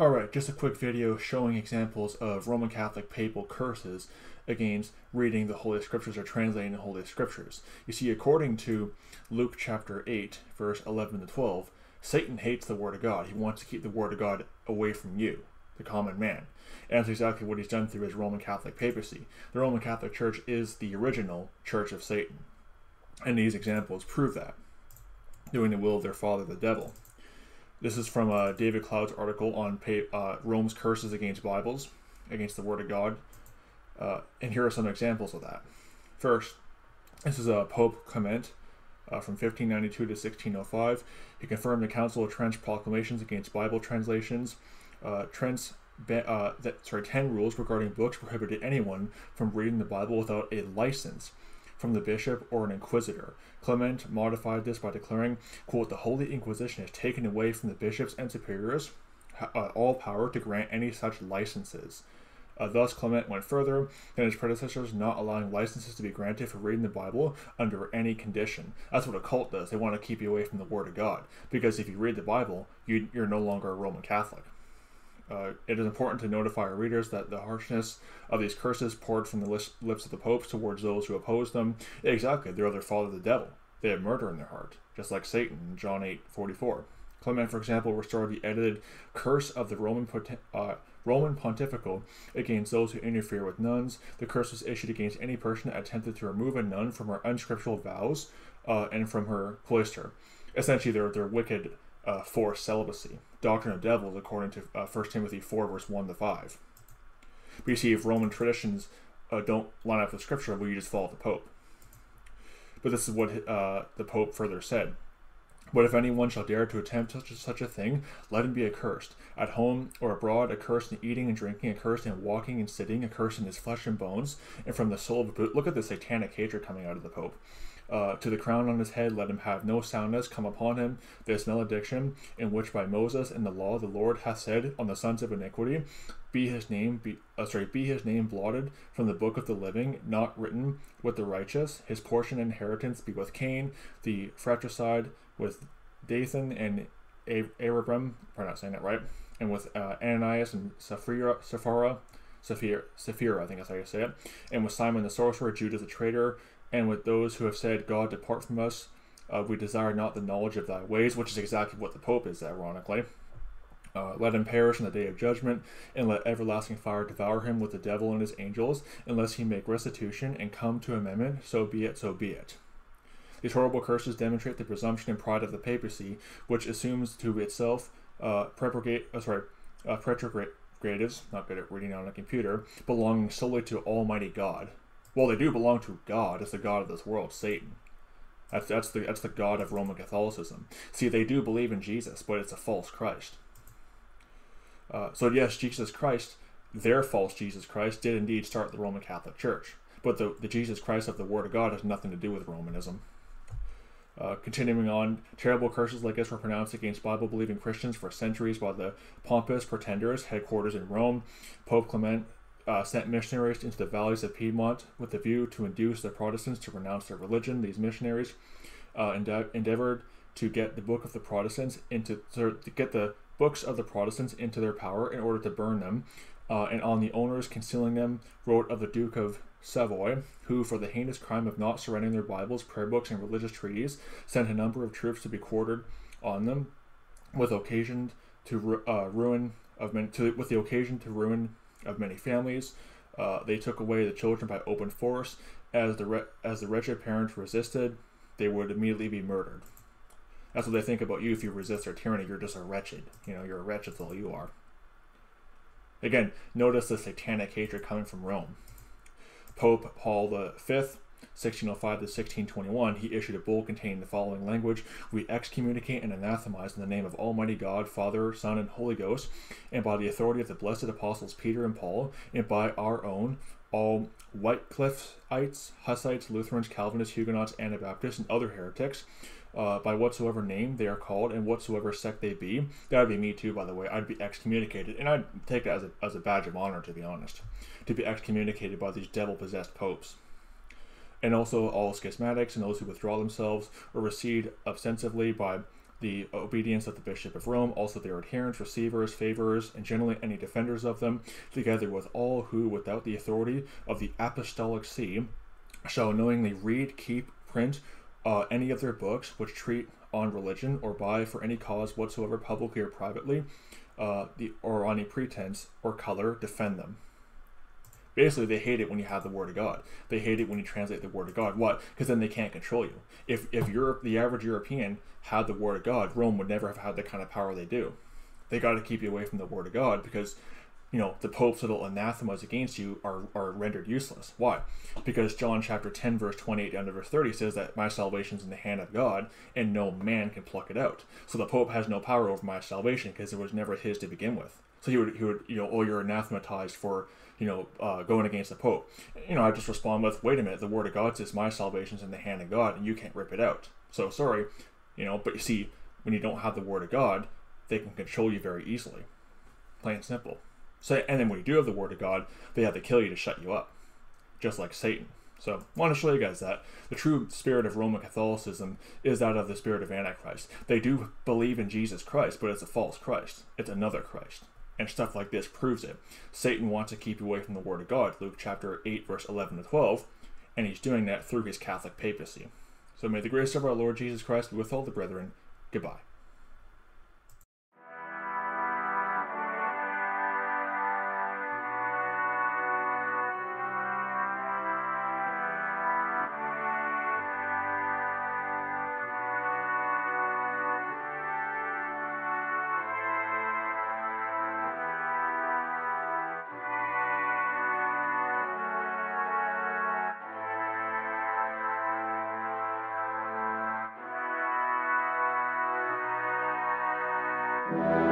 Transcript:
Alright, just a quick video showing examples of Roman Catholic papal curses against reading the Holy Scriptures or translating the Holy Scriptures. You see, according to Luke chapter 8, verse 11 to 12, Satan hates the Word of God. He wants to keep the Word of God away from you, the common man. And that's exactly what he's done through his Roman Catholic papacy. The Roman Catholic Church is the original Church of Satan. And these examples prove that, doing the will of their father, the devil. This is from David Cloud's article on Rome's curses against Bibles, against the Word of God. And here are some examples of that. First, this is Pope Clement from 1592 to 1605. He confirmed the Council of Trent proclamations against Bible translations. Trent's 10 rules regarding books prohibited anyone from reading the Bible without a license from the bishop or an inquisitor. Clement modified this by declaring, quote, "The Holy Inquisition has taken away from the bishops and superiors all power to grant any such licenses." Thus, Clement went further than his predecessors, not allowing licenses to be granted for reading the Bible under any condition. That's what a cult does. They want to keep you away from the Word of God, because if you read the Bible, you're no longer a Roman Catholic. It is important to notify our readers that the harshness of these curses poured from the lips of the popes towards those who oppose them. Exactly, they are their father, the devil. They have murder in their heart, just like Satan in John 8:44. Clement, for example, restored the edited curse of the Roman pontifical against those who interfere with nuns. The curse was issued against any person that attempted to remove a nun from her unscriptural vows and from her cloister. Essentially, they're wicked forced celibacy. Doctrine of devils, according to 1 Timothy 4, verse 1 to 5. But you see, if Roman traditions don't line up with Scripture, well, you just follow the Pope. But this is what the Pope further said. "But if anyone shall dare to attempt such a thing, let him be accursed. At home or abroad, accursed in eating and drinking, accursed in walking and sitting, accursed in his flesh and bones, and from the soul of the boot." Look at the satanic hatred coming out of the Pope. "To the crown on his head, let him have no soundness come upon him, this malediction, in which by Moses and the law the Lord hath said on the sons of iniquity, be his name blotted from the book of the living, not written with the righteous. His portion and inheritance be with Cain, the fratricide with Dathan and Abiram," probably not saying that right, "and with Ananias and Sapphira, I think that's how you say it, and with Simon the sorcerer, Judas the traitor, and with those who have said, God, depart from us, we desire not the knowledge of thy ways," which is exactly what the Pope is, ironically. "Let him perish in the day of judgment, and let everlasting fire devour him with the devil and his angels, unless he make restitution and come to amendment, so be it, so be it." These horrible curses demonstrate the presumption and pride of the papacy, which assumes to itself preterogatives, not good at reading on a computer, belonging solely to Almighty God. Well, they do belong to God. It's the god of this world, Satan. That's the god of Roman Catholicism. See, they do believe in Jesus, but it's a false Christ. So yes, Jesus Christ, their false Jesus Christ, did indeed start the Roman Catholic Church. But the Jesus Christ of the Word of God has nothing to do with Romanism. Continuing on, terrible curses like this were pronounced against Bible-believing Christians for centuries by the pompous pretenders, headquarters in Rome. Pope Clement sent missionaries into the valleys of Piedmont with the view to induce the Protestants to renounce their religion. These missionaries endeavored to get the books of the Protestants into their power in order to burn them, and on the owners concealing them wrote of the Duke of Savoy, who, for the heinous crime of not surrendering their Bibles, prayer books, and religious treaties, sent a number of troops to be quartered on them, with the occasion to ruin of many families. They took away the children by open force. As the wretched parents resisted, they would immediately be murdered. That's what they think about you. If you resist their tyranny, you're just a wretched. You know, you're a wretch, that's all you are. Again, notice the satanic hatred coming from Rome. Pope Paul V, 1605 to 1621, he issued a bull containing the following language: "We excommunicate and anathemize in the name of Almighty God, Father, Son, and Holy Ghost, and by the authority of the blessed apostles Peter and Paul, and by our own, all Whitecliffs-ites, Hussites, Lutherans, Calvinists, Huguenots, Anabaptists, and other heretics, by whatsoever name they are called and whatsoever sect they be." That would be me too, by the way. I'd be excommunicated, and I'd take it as a badge of honor, to be honest, to be excommunicated by these devil-possessed popes. "And also all schismatics and those who withdraw themselves or recede ostensibly by the obedience of the Bishop of Rome, also their adherents, receivers, favorers, and generally any defenders of them, together with all who, without the authority of the Apostolic See, shall knowingly read, keep, print any of their books which treat on religion, or buy for any cause whatsoever publicly or privately, or on any pretense or color, defend them. Basically, they hate it when you have the Word of God. They hate it when you translate the Word of God. Why? Because then they can't control you. If Europe, the average European, had the Word of God, Rome would never have had the kind of power they do. They got to keep you away from the Word of God because, you know, the Pope's little anathemas against you are rendered useless. Why? Because John chapter 10, verse 28 down to verse 30 says that my salvation's in the hand of God and no man can pluck it out. So the Pope has no power over my salvation because it was never his to begin with. So he would, you know, oh, you're anathematized for, you know, going against the Pope. You know, I just respond with, wait a minute, the Word of God says my salvation's in the hand of God and you can't rip it out. So sorry, you know, but you see, when you don't have the Word of God, they can control you very easily. Plain and simple. So, and then when you do have the Word of God, they have to kill you to shut you up, just like Satan. So I want to show you guys that the true spirit of Roman Catholicism is that of the spirit of Antichrist. They do believe in Jesus Christ, but it's a false Christ. It's another Christ. And stuff like this proves it. Satan wants to keep you away from the Word of God, Luke chapter 8, verse 11 to 12, and he's doing that through his Catholic papacy. So may the grace of our Lord Jesus Christ be with all the brethren. Goodbye. Wow.